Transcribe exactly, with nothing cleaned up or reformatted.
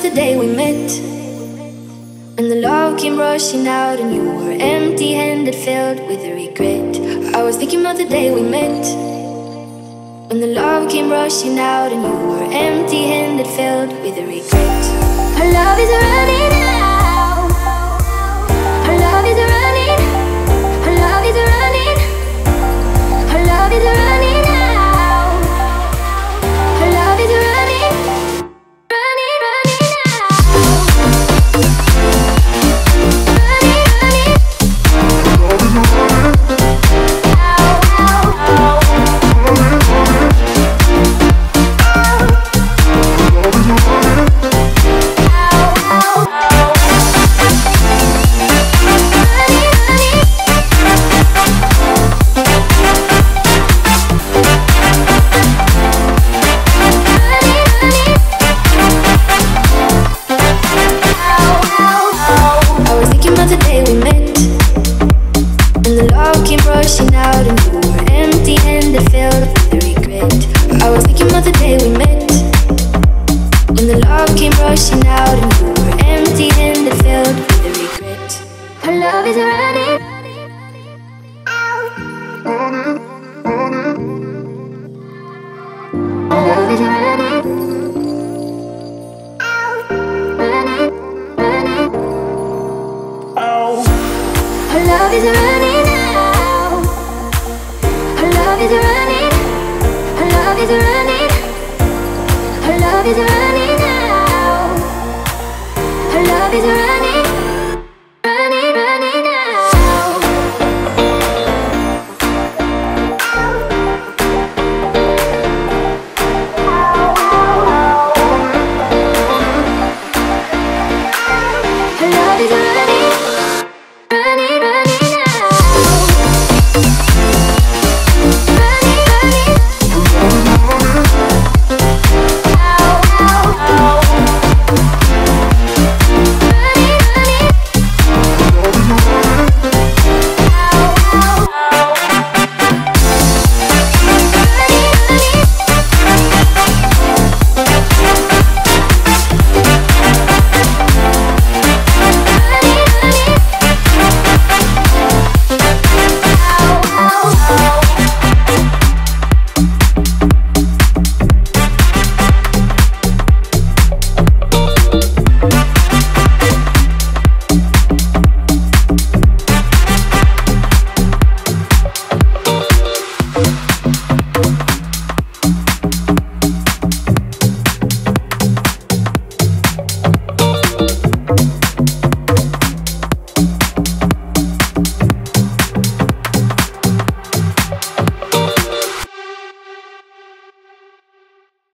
about the day we met, when the love came rushing out and you were empty-handed, filled with regret. I was thinking about the day we met, when the love came rushing out and you were empty-handed, filled with regret. Our love is running out. Our love is running. Our love is running. Our love is running out. Our love is running. Is